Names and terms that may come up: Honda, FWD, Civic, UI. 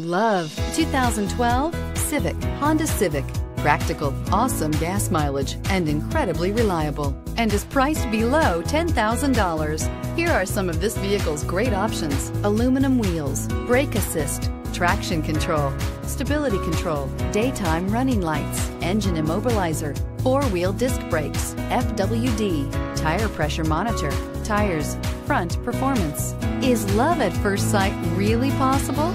Love 2012 Civic, Honda Civic. Practical, awesome gas mileage, and incredibly reliable, and is priced below $10,000. Here are some of this vehicle's great options: aluminum wheels, brake assist, traction control, stability control, daytime running lights, engine immobilizer, four-wheel disc brakes, FWD, tire pressure monitor, tires, front performance. Is love at first sight really possible?